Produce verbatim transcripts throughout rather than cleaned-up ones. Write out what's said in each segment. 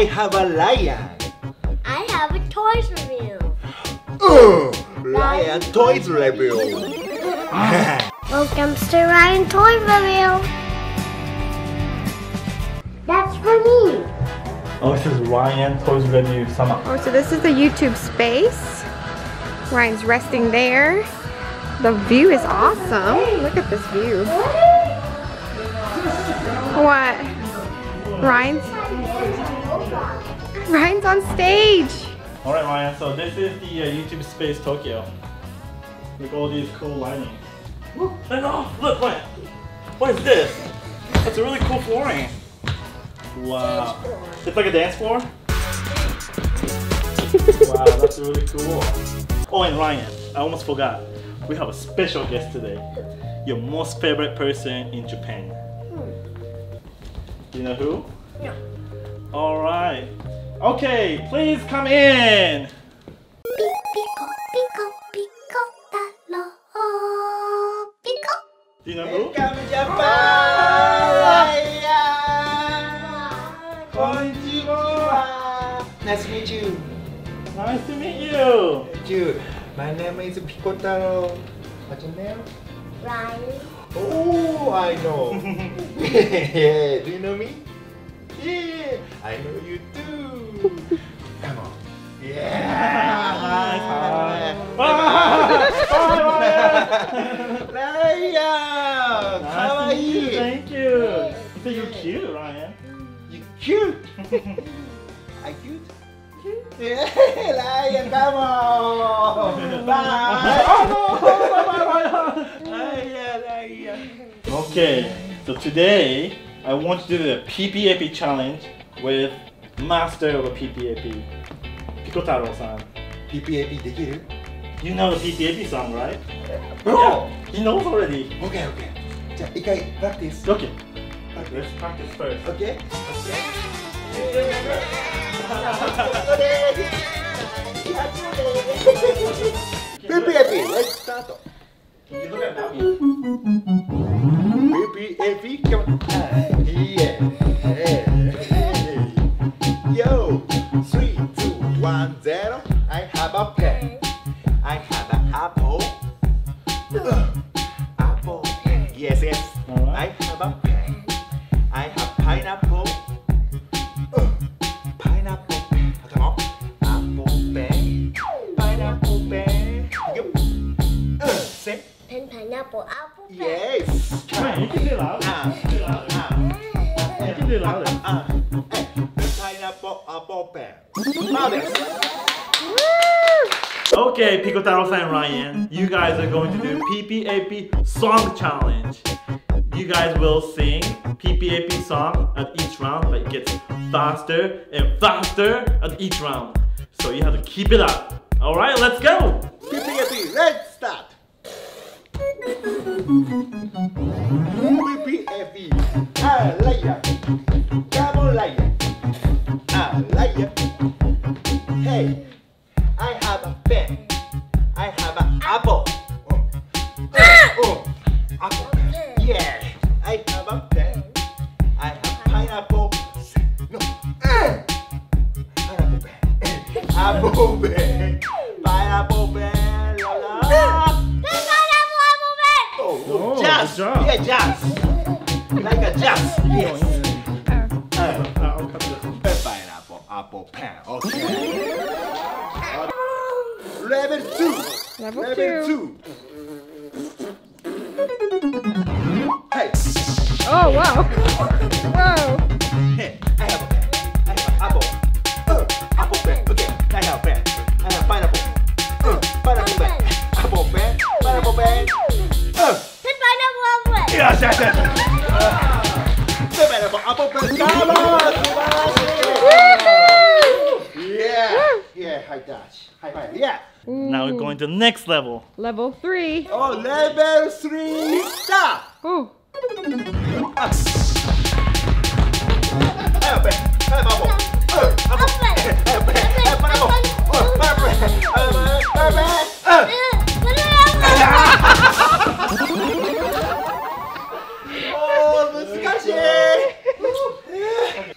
I have a lion. I have a toys review. Ooh, Ryan Toys Review. Welcome to Ryan Toy Review. That's for me. Oh, this is Ryan Toys Review Summer. Oh, so this is the YouTube space. Ryan's resting there. The view is awesome. Look at this view. What? Ryan's Ryan's on stage. All right, Ryan. So this is the uh, YouTube Space Tokyo. Look, all these cool lighting. Look, look, Ryan. What is this? That's a really cool flooring. Wow. It's like a dance floor. Wow, that's really cool. Oh, and Ryan, I almost forgot. We have a special guest today. Your most favorite person in Japan. Do you know who? No. All right. Okay, please come in. Do you know who? Welcome to Japan! Konnichiwa! Nice to meet you. Nice to meet you. Thank you. My name is Pikotaro. What's your name? Ryan. Oh, I know. Yeah. Do you know me? Yeah, I know you too. Come on. Yeah. Ryan, how are you? Thank you. So you're cute, Ryan. You're cute. I cute. Yeah, Ryan, come on. Bye. Oh no, Ryan. Okay, so today I want to do the P P A P challenge with master of P P A P, Pikotaro-san. P P A P, did you? You know the P P A P song, right? Oh, yeah, he knows already. Okay, okay. Okay, practice. Okay. Okay. Let's practice first. Okay. Okay. P P A P, let's start. You look at me. P P A P, come on. Yeah. Yo, three, two, one, zero. I have a pen. I have an apple. Apple. Yes, yes. I have a pen. I have pineapple. Apple, apple, yes! Come on, you can do loud. Uh, you can do loud. Uh, uh, you can do loud. Uh, uh, uh, uh, pineapple, apple, pear. Okay, Pikotaro-san and Ryan, you guys are going to do P P A P song challenge. You guys will sing P P A P song at each round, but it gets faster and faster at each round. So you have to keep it up. Alright, let's go! P P A P, let's start! P P A P, I like ya. Come on, like ya. I like ya. Hey, I have a pen. I have an apple. Oh, oh, apple. Yeah, I have a pen. I have pineapple. No, pineapple pen. Apple pen. Pineapple pen. La la. Oh, jazz, yeah, jazz, like a jazz, yes. Pineapple, apple, pen, okay. Level two, level, level two. two. Hey. Oh wow, whoa. Hey, I have a pen, I have an apple, uh, apple pen, okay, I have a pen, I have pineapple, uh, pineapple pen, apple pen, pineapple pen. Uh. Yes, yes, yes. Yeah, yeah, high dash. High five, yeah. Ooh. Now we're going to the next level. Level three. Oh, level three. Stop. Ooh.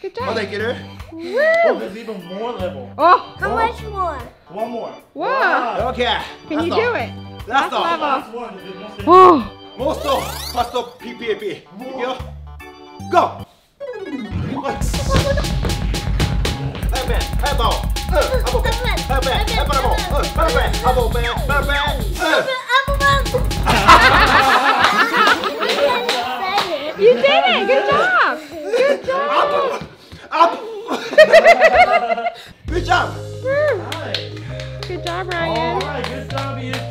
Good job. Woo! Oh, there's even more level. Oh! How oh. much more? One more. Whoa! Wow. Okay. Can That's you all. do it? That's, That's all. level. Last one. Oh! Most of past of P P A P. Go! Go! You did it! Good job! Good job! Up! Good job! Good job, Ryan. Alright, good job, you too. It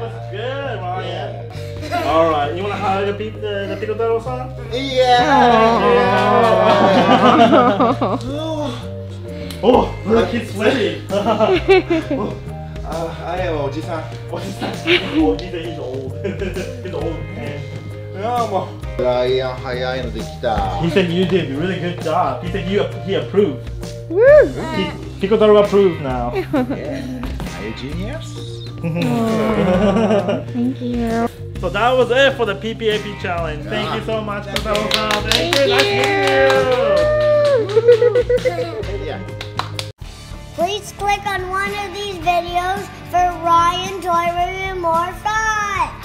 was good, Ryan. Alright, you want to hide the Pikotaro song? Yeah! Oh, look, he's sweaty. I am Oji-san. Oji-san is old. He's an old man. Yeah, well. Ryan, Ryan, he said you did a really good job. He said you he approved. Woo! Pikotaro approved now. Yeah. Are you genius? Oh, thank you. So that was it for the P P A P challenge. Yeah. Thank you so much, Pikotaro. Thank, thank you. Thank you. Yeah. Please click on one of these videos for Ryan, Joy, and more fun.